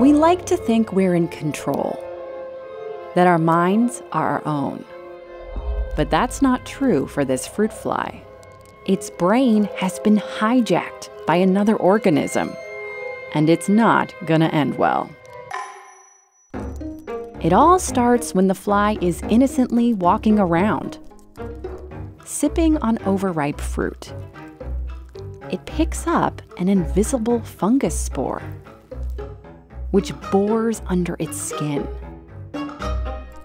We like to think we're in control, that our minds are our own. But that's not true for this fruit fly. Its brain has been hijacked by another organism, and it's not gonna end well. It all starts when the fly is innocently walking around, sipping on overripe fruit. It picks up an invisible fungus spore, which bores under its skin.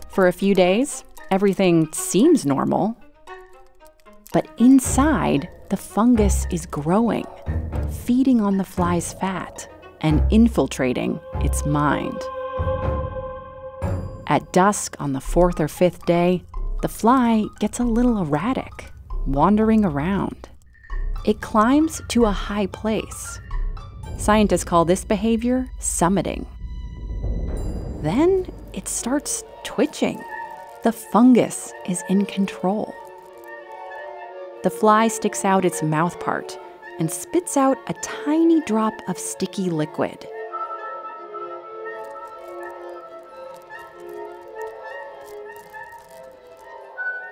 For a few days, everything seems normal. But inside, the fungus is growing, feeding on the fly's fat and infiltrating its mind. At dusk on the fourth or fifth day, the fly gets a little erratic, wandering around. It climbs to a high place. Scientists call this behavior summiting. Then it starts twitching. The fungus is in control. The fly sticks out its mouth part and spits out a tiny drop of sticky liquid.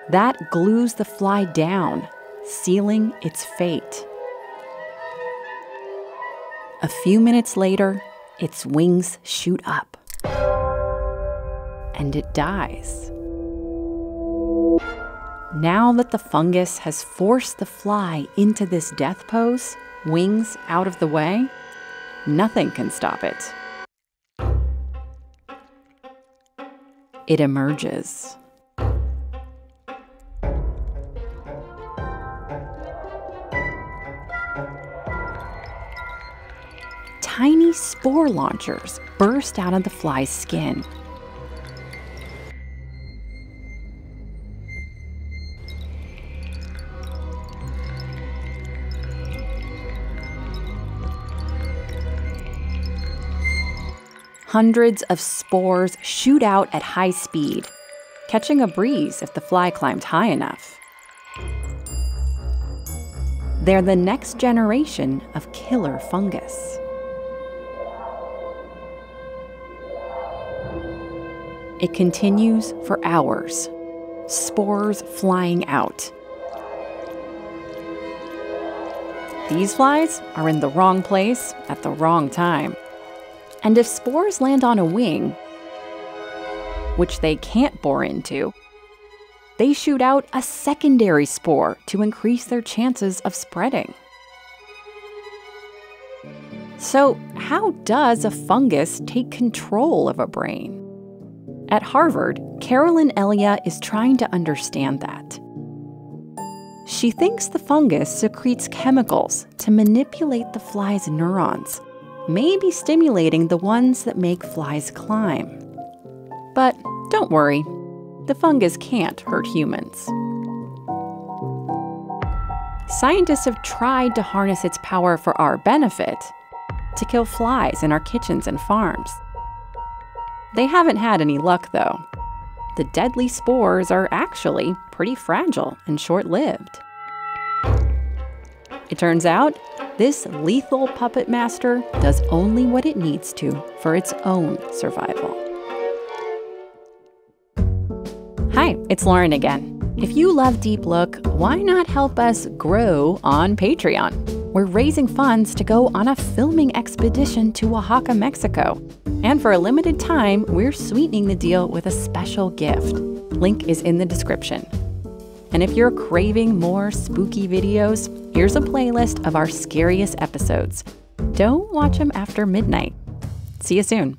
That glues the fly down, sealing its fate. A few minutes later, its wings shoot up, and it dies. Now that the fungus has forced the fly into this death pose, wings out of the way, nothing can stop it. It emerges. Tiny spore launchers burst out of the fly's skin. Hundreds of spores shoot out at high speed, catching a breeze if the fly climbed high enough. They're the next generation of killer fungus. It continues for hours, spores flying out. These flies are in the wrong place at the wrong time. And if spores land on a wing, which they can't bore into, they shoot out a secondary spore to increase their chances of spreading. So, how does a fungus take control of a brain? At Harvard, Carolyn Elya is trying to understand that. She thinks the fungus secretes chemicals to manipulate the fly's neurons, maybe stimulating the ones that make flies climb. But don't worry, the fungus can't hurt humans. Scientists have tried to harness its power for our benefit, to kill flies in our kitchens and farms. They haven't had any luck, though. The deadly spores are actually pretty fragile and short-lived. It turns out, this lethal puppet master does only what it needs to for its own survival. Hi, it's Lauren again. If you love Deep Look, why not help us grow on Patreon? We're raising funds to go on a filming expedition to Oaxaca, Mexico. And for a limited time, we're sweetening the deal with a special gift. Link is in the description. And if you're craving more spooky videos, here's a playlist of our scariest episodes. Don't watch them after midnight. See you soon.